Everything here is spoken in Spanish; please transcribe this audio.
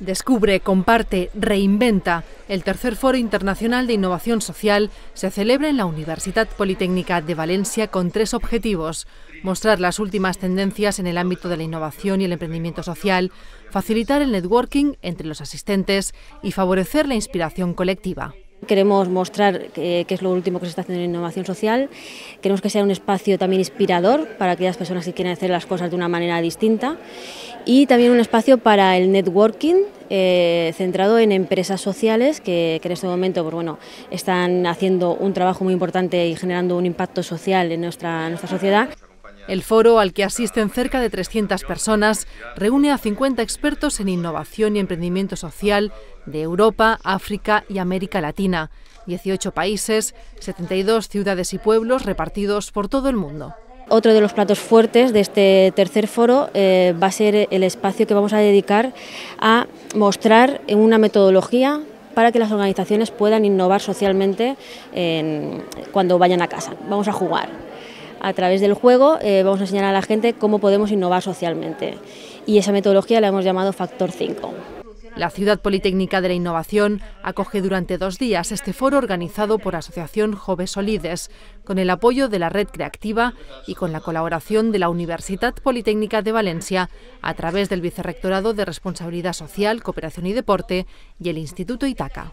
Descubre, comparte, reinventa. El tercer Foro Internacional de Innovación Social se celebra en la Universitat Politécnica de Valencia con tres objetivos: mostrar las últimas tendencias en el ámbito de la innovación y el emprendimiento social, facilitar el networking entre los asistentes y favorecer la inspiración colectiva. Queremos mostrar qué es lo último que se está haciendo en innovación social, queremos que sea un espacio también inspirador para aquellas personas que quieren hacer las cosas de una manera distinta y también un espacio para el networking centrado en empresas sociales que en este momento pues bueno, están haciendo un trabajo muy importante y generando un impacto social en nuestra sociedad. El foro, al que asisten cerca de 300 personas, reúne a 50 expertos en innovación y emprendimiento social de Europa, África y América Latina, 18 países, 72 ciudades y pueblos repartidos por todo el mundo. Otro de los platos fuertes de este tercer foro va a ser el espacio que vamos a dedicar a mostrar una metodología para que las organizaciones puedan innovar socialmente cuando vayan a casa. Vamos a jugar. A través del juego vamos a enseñar a la gente cómo podemos innovar socialmente y esa metodología la hemos llamado Factor 5. La Ciudad Politécnica de la Innovación acoge durante 2 días este foro organizado por Asociación Joves Solides, con el apoyo de la Red Creativa y con la colaboración de la Universitat Politécnica de València a través del Vicerrectorado de Responsabilidad Social, Cooperación y Deporte y el Instituto Itaca.